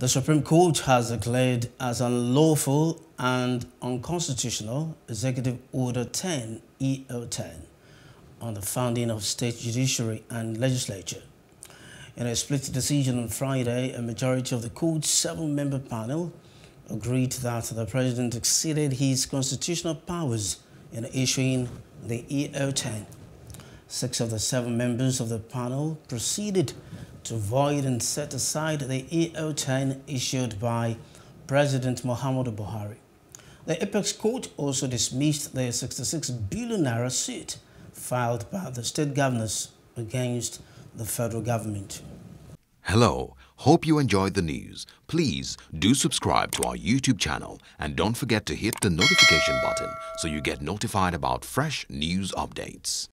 the Supreme Court has declared as unlawful and unconstitutional Executive Order 10, EO10, on the founding of state judiciary and legislature. In a split decision on Friday, a majority of the court's seven-member panel agreed that the president exceeded his constitutional powers in issuing the EO10. Six of the seven members of the panel proceeded to void and set aside the EO10 issued by President Muhammadu Buhari. The Apex Court also dismissed the 66 billion naira suit filed by the state governors against the federal government. Hello, hope you enjoyed the news. Please do subscribe to our YouTube channel and don't forget to hit the notification button so you get notified about fresh news updates.